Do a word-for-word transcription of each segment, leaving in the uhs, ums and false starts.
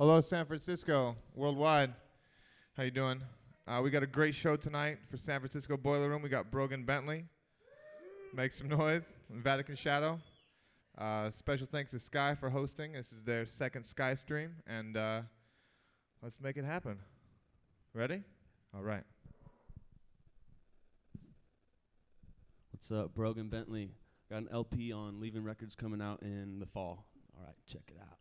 Hello, San Francisco, worldwide. How you doing? Uh, we got a great show tonight for San Francisco Boiler Room. We got Brogan Bentley, Make Some Noise, and Vatican Shadow. Uh, special thanks to Sky for hosting. This is their second Sky stream, and uh, let's make it happen. Ready? All right. What's up, Brogan Bentley? Got an L P on Leaving Records coming out in the fall. All right, check it out.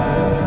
And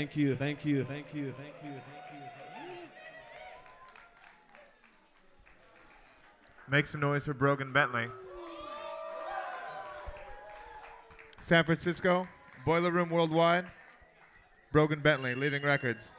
Thank you, thank you, thank you, thank you, thank you. Make some noise for Brogan Bentley. San Francisco, Boiler Room Worldwide, Brogan Bentley, Leaving Records.